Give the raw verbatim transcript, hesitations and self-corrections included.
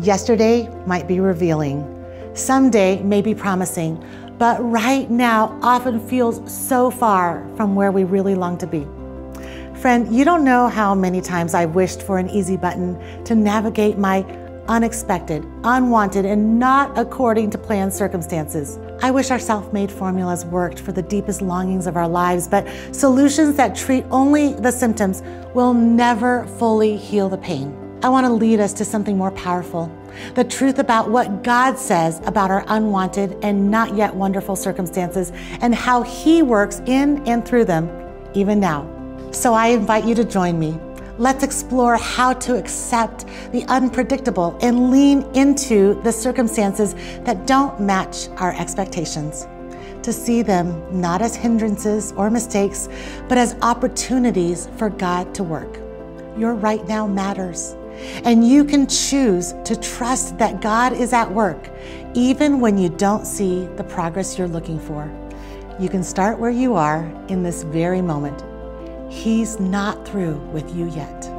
Yesterday might be revealing, someday may be promising, but right now often feels so far from where we really long to be. Friend, you don't know how many times I wished for an easy button to navigate my unexpected, unwanted, and not according to planned circumstances. I wish our self-made formulas worked for the deepest longings of our lives, but solutions that treat only the symptoms will never fully heal the pain. I want to lead us to something more powerful, the truth about what God says about our unwanted and not yet wonderful circumstances and how He works in and through them, even now. So I invite you to join me. Let's explore how to accept the unpredictable and lean into the circumstances that don't match our expectations, to see them not as hindrances or mistakes, but as opportunities for God to work. Your right now matters. And you can choose to trust that God is at work, even when you don't see the progress you're looking for. You can start where you are in this very moment. He's not through with you yet.